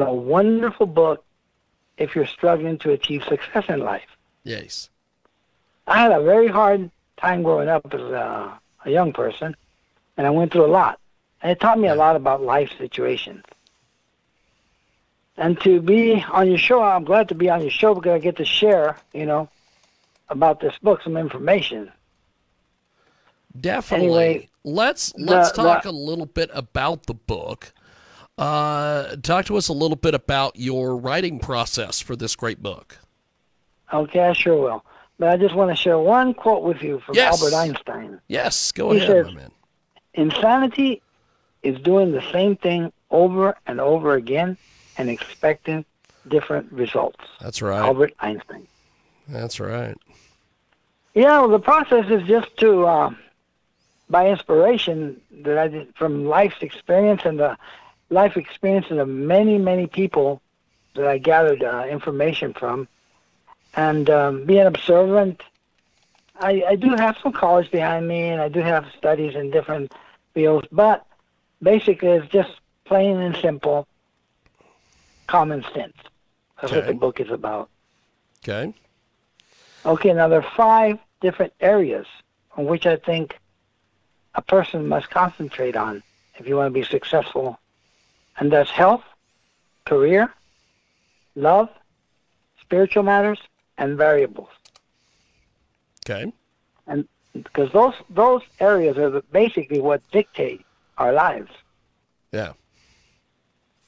is a wonderful book if you're struggling to achieve success in life. Yes. I had a very hard time growing up as a young person, and I went through a lot. And it taught me a lot about life situations. And to be on your show, I'm glad to be on your show because I get to share, you know, about this book, some information. Definitely. Anyway, let's talk a little bit about the book. Talk to us a little bit about your writing process for this great book. Okay, I sure will. But I just want to share one quote with you from Albert Einstein. Yes, go ahead, my man. Insanity is doing the same thing over and over again and expecting different results. That's right. Albert Einstein. That's right. Yeah, well, the process is just to, by inspiration that I did from life's experience and the life experiences of many, many people that I gathered information from, and being observant. I do have some college behind me, and I do have studies in different fields, but basically it's just plain and simple common sense. That's what the book is about. Okay. Okay, now there are 5 different areas on which I think a person must concentrate on if you want to be successful, and that's health, career, love, spiritual matters, and variables. Okay. And because those areas are basically what dictate our lives. Yeah.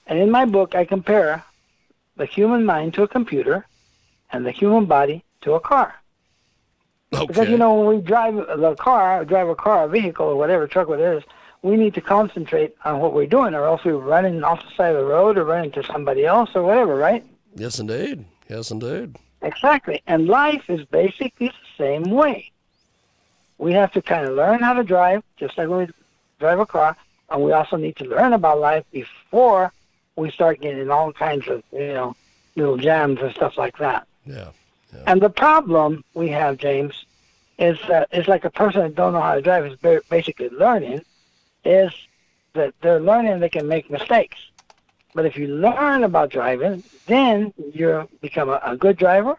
And in my book, I compare the human mind to a computer and the human body to a car. Okay. Because, you know, when we drive a car, a vehicle, or whatever, truck, whatever it is, we need to concentrate on what we're doing, or else we're running off the side of the road or running to somebody else or whatever, right? Yes, indeed. Yes, indeed. Exactly. And life is basically the same way. We have to kind of learn how to drive, just like when we drive a car, and we also need to learn about life before we start getting all kinds of, you know, little jams and stuff like that. Yeah. Yeah. And the problem we have, James, is that it's like a person that don't know how to drive is basically learning, is that they're learning they can make mistakes. But if you learn about driving, then you become a good driver,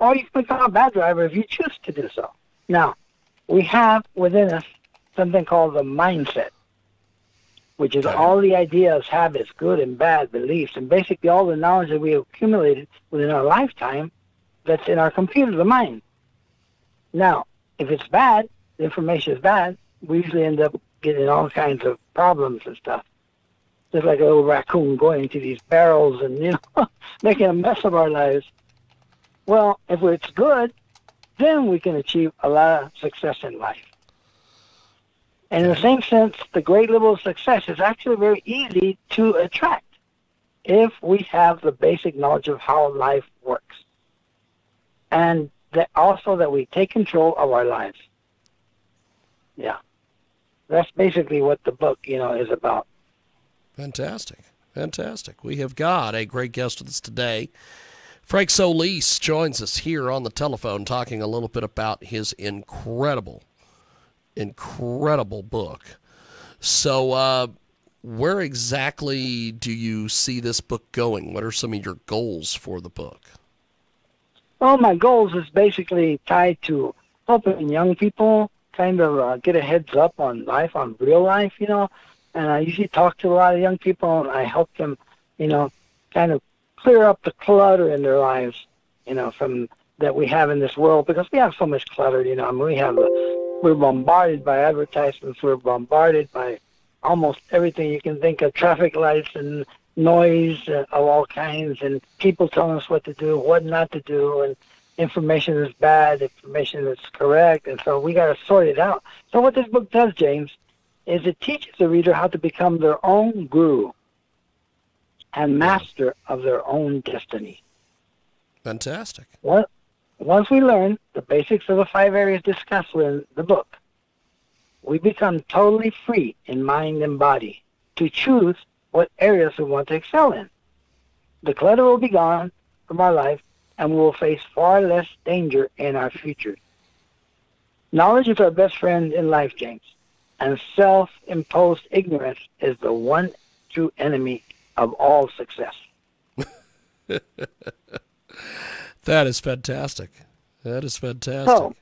or you can become a bad driver if you choose to do so. Now, we have within us something called the mindset, which is all the ideas, habits, good and bad, beliefs, and basically all the knowledge that we accumulated within our lifetime that's in our computer, the mind. Now, if it's bad, the information is bad, we usually end up getting all kinds of problems and stuff. Just like a little raccoon going into these barrels and, you know, making a mess of our lives. Well, if it's good, then we can achieve a lot of success in life. And in the same sense, the great level of success is actually very easy to attract if we have the basic knowledge of how life works. And that also that we take control of our lives. Yeah. That's basically what the book, you know, is about. Fantastic. Fantastic. We have got a great guest with us today. Frank Solis joins us here on the telephone talking a little bit about his incredible, incredible book. So where exactly do you see this book going? What are some of your goals for the book? Well, my goals is basically tied to helping young people kind of get a heads up on life, on real life, you know. And I usually talk to a lot of young people, and I help them, you know, kind of clear up the clutter in their lives, you know, from that we have in this world, because we have so much clutter, you know. I mean, we're bombarded by advertisements. We're bombarded by almost everything you can think of, traffic lights and noise of all kinds, and people telling us what to do, what not to do, and information is bad, information is correct, and so we got to sort it out. So what this book does, James, is it teaches the reader how to become their own guru and master of their own destiny. Fantastic. Once we learn the basics of the 5 areas discussed in the book, we become totally free in mind and body to choose what areas we want to excel in. The clutter will be gone from our life, and we will face far less danger in our future. Knowledge is our best friend in life, James. And self-imposed ignorance is the one true enemy of all success. That is fantastic. That is fantastic. So,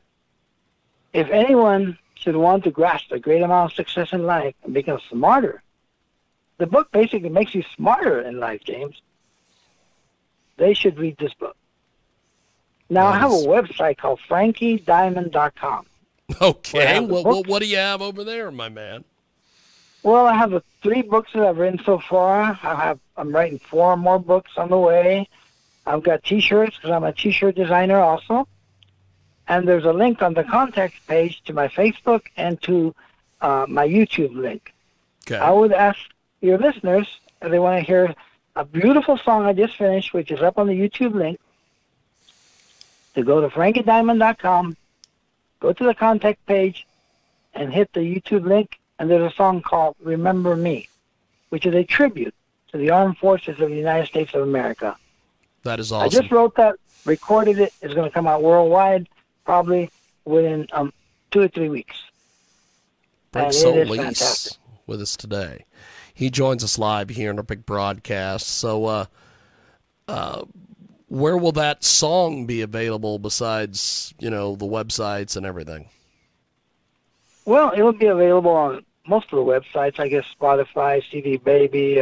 if anyone should want to grasp a great amount of success in life and become smarter, the book basically makes you smarter in life, James. They should read this book. Now, nice. I have a website called FrankieDiamond.com. Okay. What do you have over there, my man? Well, I have the 3 books that I've written so far. I'm writing 4 more books on the way. I've got T-shirts because I'm a T-shirt designer also. And there's a link on the contact page to my Facebook and to my YouTube link. Okay. I would ask your listeners, if they want to hear a beautiful song I just finished, which is up on the YouTube link, to go to FrankieDiamond.com, go to the contact page, and hit the YouTube link, and there's a song called Remember Me, which is a tribute to the Armed Forces of the United States of America. That is awesome. I just wrote that, recorded it. It's going to come out worldwide, probably within 2 or 3 weeks. Frank Solis with us today. He joins us live here in our big broadcast. So where will that song be available besides, you know, the websites and everything? Well, it will be available on most of the websites, I guess, Spotify, CD Baby,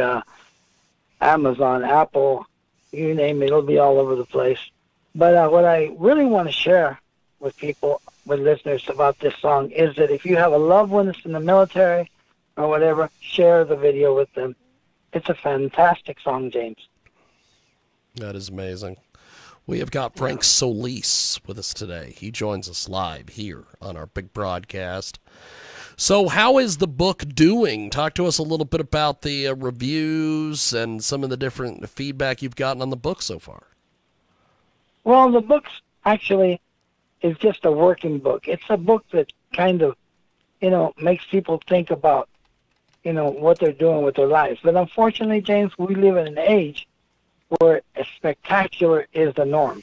Amazon, Apple, you name it. It'll be all over the place. But what I really want to share with people, with listeners about this song, is that if you have a loved one that's in the military or whatever, share the video with them. It's a fantastic song, James. That is amazing. We have got Frank Solis with us today. He joins us live here on our big broadcast. So how is the book doing? Talk to us a little bit about the reviews and some of the different feedback you've gotten on the book so far. Well, the book actually is just a working book. It's a book that kind of, you know, makes people think about, you know, what they're doing with their lives. But unfortunately, James, we live in an age where spectacular is the norm.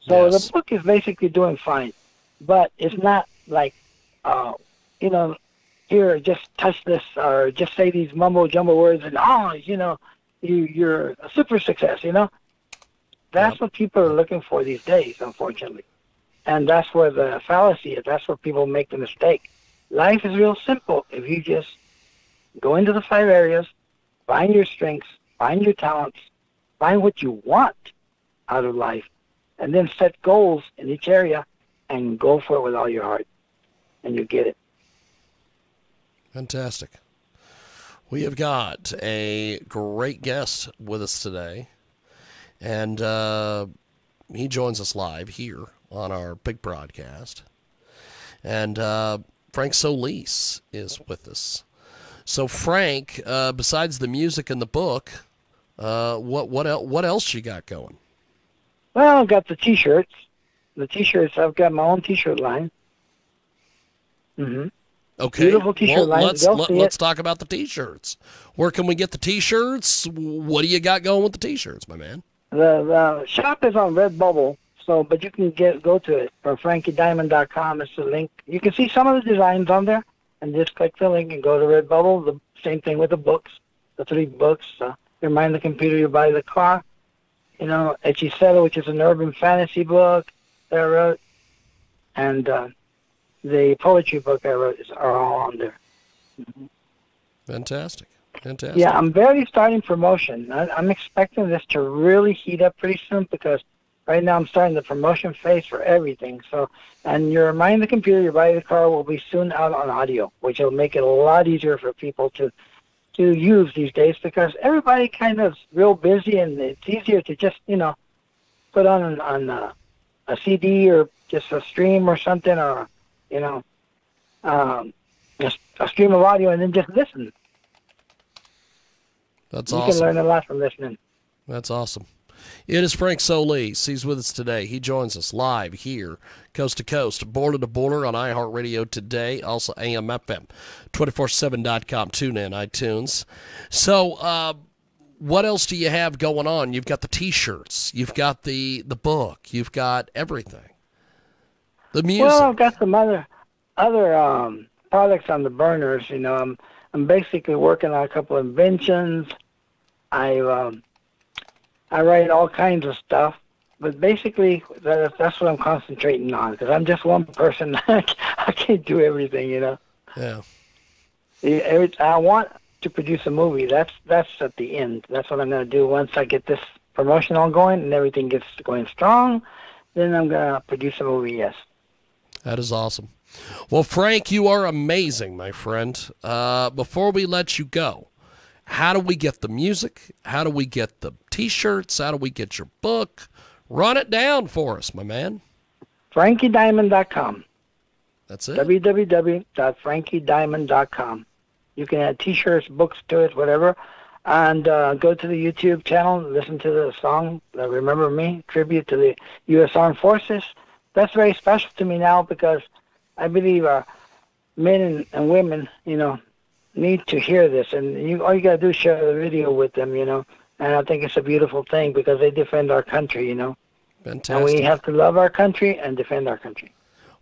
So yes, the book is basically doing fine, but it's not like, you know, here, just touch this or just say these mumbo jumbo words and, oh, you know, you're a super success, you know. That's what people are looking for these days, unfortunately. And that's where the fallacy is. That's where people make the mistake. Life is real simple. If you just go into the 5 areas, find your strengths, find your talents, find what you want out of life, and then set goals in each area and go for it with all your heart, and you get it. Fantastic. We have got a great guest with us today, and he joins us live here on our big broadcast. And Frank Solis is with us. So, Frank, besides the music and the book, what else you got going? Well, I've got the T-shirts. The T-shirts, I've got my own T-shirt line. Mm-hmm. Okay. Beautiful T-shirt line. Let's talk about the T-shirts. Where can we get the T-shirts? What do you got going with the T-shirts, my man? The shop is on Redbubble, so but you can go to it for FrankieDiamond.com. It's the link. You can see some of the designs on there, and just click the link and go to Redbubble. The same thing with the books, the 3 books. Your mind, the computer, your body, the car. You know, Echicero, which is an urban fantasy book that I wrote, and the poetry book I wrote are all on there. Mm-hmm. Fantastic, fantastic. Yeah, I'm barely starting promotion. I'm expecting this to really heat up pretty soon because right now I'm starting the promotion phase for everything. So, and your mind, the computer, your body, the car will be soon out on audio, which will make it a lot easier for people to use these days because everybody kind of is real busy and it's easier to just, you know, put on a CD or just a stream or something or, you know, just a stream of audio and then just listen. That's awesome. You can learn a lot from listening. That's awesome. It is Frank Solis. He's with us today. He joins us live here, coast to coast, border to border on iHeartRadio today, also AM/FM, 247.com. Tune in, iTunes. So what else do you have going on? You've got the T-shirts. You've got the book. You've got everything. The music. Well, I've got some other products on the burners. You know, I'm basically working on a couple of inventions. I've I write all kinds of stuff. But basically, that's what I'm concentrating on, because I'm just one person. I can't do everything, you know. Yeah. I want to produce a movie. That's at the end. That's what I'm going to do once I get this promotion on going and everything gets going strong. Then I'm going to produce a movie, yes. That is awesome. Well, Frank, you are amazing, my friend. Before we let you go, how do we get the music? How do we get the T-shirts? How do we get your book? Run it down for us, my man. FrankieDiamond.com. That's it. www.FrankieDiamond.com. You can add T-shirts, books to it, whatever. And go to the YouTube channel, listen to the song, Remember Me, tribute to the U.S. Armed Forces. That's very special to me now, because I believe men and women, you know, need to hear this. And all you got to do is share the video with them, you know. And I think it's a beautiful thing, because they defend our country, you know. Fantastic. And we have to love our country and defend our country.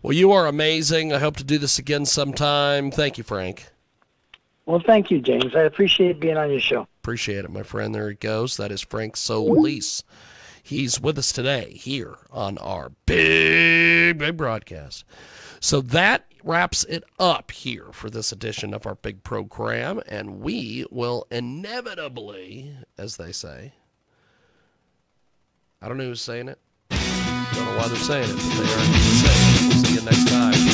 Well, you are amazing. I hope to do this again sometime. Thank you, Frank. Well, thank you, James. I appreciate being on your show. Appreciate it, my friend. There he goes. That is Frank Solis. He's with us today here on our big, big broadcast. So that wraps it up here for this edition of our big program. And we will inevitably, as they say, I don't know who's saying it. I don't know why they're saying it, but they are. See you next time.